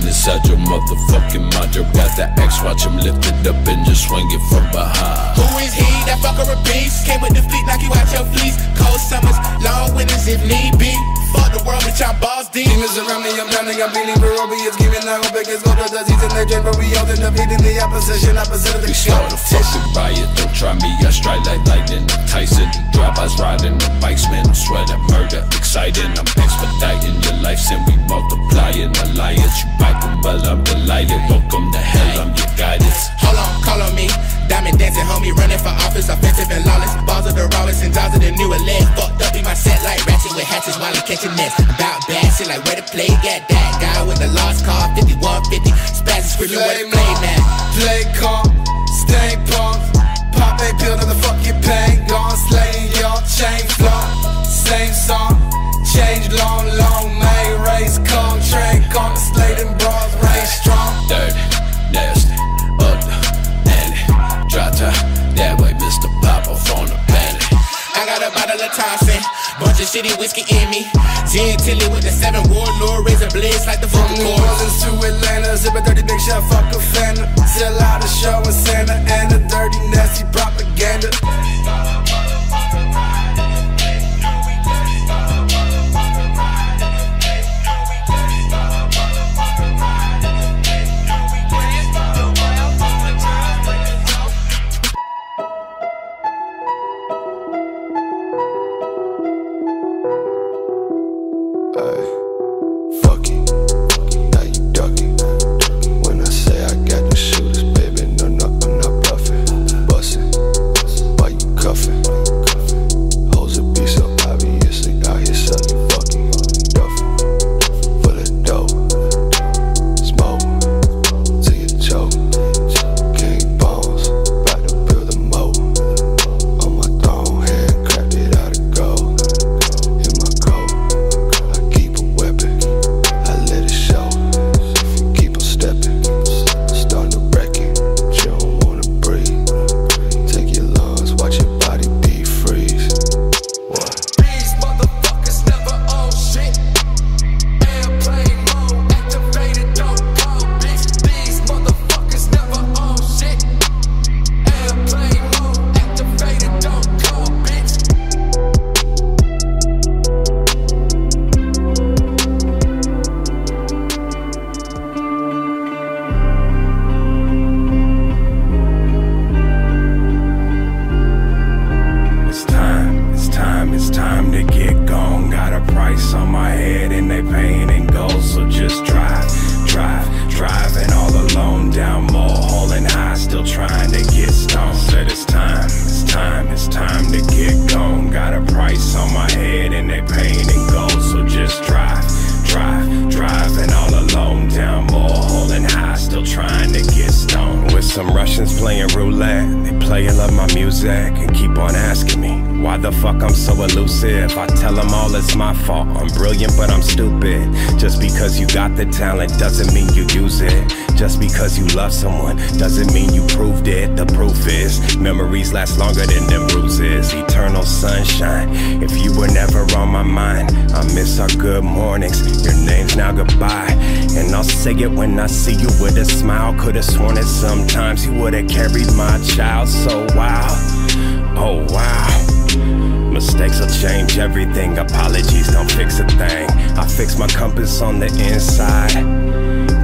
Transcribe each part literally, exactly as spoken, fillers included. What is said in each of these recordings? Inside your motherfucking mind, you got the axe, watch him lift it up and just swing it from behind. Who is he? That fucker a beast. Came with the fleet like you out your fleece. Cold summers, long winters if need be. Fuck the world, bitch, I'm balls deep. Demons around me, I'm drowning, I'm bleeding. Barobi is giving out hope against all the disease in the game, but we all end up hitting the opposition, opposite of the competition. We start a fucking riot, don't try me, I strike like lightning. Tyson, drive-bys riding the bikes, man, I swear that murder exciting. I'm expediting your life, and we multiplying alliance. You well, I'm delighted, welcome to hell, I'm your guidance. Hold on, call on me, diamond dancing homie, running for office, offensive and lawless. Balls of the rawest and jaws of the newer leg. Fucked up in my set like ratchet with hatches while I'm catching nets. About bad shit like where to play, got that guy with a lost car, fifty-one fifty, spazzing screaming where to play now. Play call, stay punk, pop a pill to the fucking pain. Gone slaying your chain flop, same song, change long, long, may race call, train call, slating broad race strong. Dirt, nasty, up the alley, try to, that way Mister Pop off on the planet. I got a bottle of Thompson, bunch of shitty whiskey in me. Gin Tilly with the seven warlord, raising blitz like the fucking From New Orleans to Atlanta, zip a dirty big shot, fuck a fender. Sell out a show in Santa Ana, dirty nasty propaganda. Last longer than them bruises, eternal sunshine. If you were never on my mind, I miss our good mornings. Your name's now goodbye, and I'll say it when I see you with a smile. Could've sworn that sometimes you would've carried my child. So wow, oh wow. Mistakes will change everything, apologies don't fix a thing. I fixed my compass on the inside.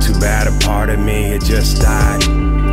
Too bad a part of me, it just died.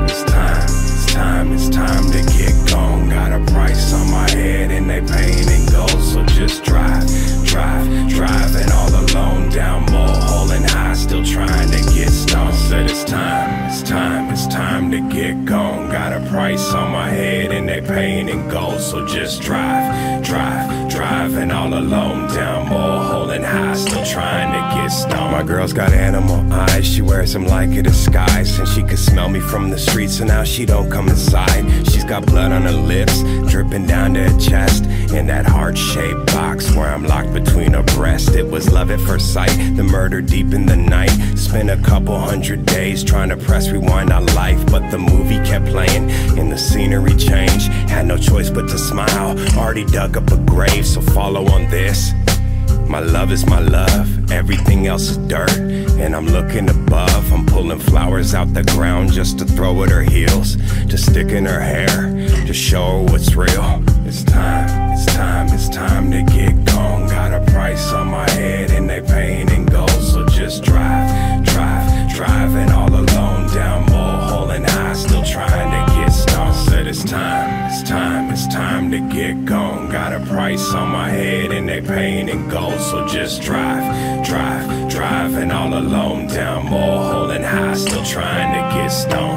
It's time. Time, it's time to get gone. Got a price on my head and they pain and gold. So just drive, drive, driving all alone down Mulholland High, still trying to get stoned. Said it's time, it's time, it's time to get gone. Got a price on my head and they pain and gold. So just drive, drive, driving all alone down Mulholland High, still trying to get stoned. My girl's got animal eyes, she wears them like a disguise, and she could smell me from the streets, so now she don't come inside. She's got blood on her lips, dripping down to her chest, in that heart-shaped box where I'm locked between her breasts. It was love at first sight, the murder deep in the night. Spent a couple hundred days trying to press rewind on life, but the movie kept playing and the scenery changed. Had no choice but to smile, already dug up a grave, so follow on this. My love is my love, everything else is dirt, and I'm looking above. I'm pulling flowers out the ground just to throw at her heels, to stick in her hair, to show her what's real. It's time, it's time, it's time to get gone. Got a price on my head and they paying in gold, so just drive, drive, driving all alone down Mulholland and I still trying to get started. Said it's time, it's time, it's time to get gone. Got a price on my head and they paying in gold, so just drive, drive, driving all alone down Mulholland and I still trying to get stoned.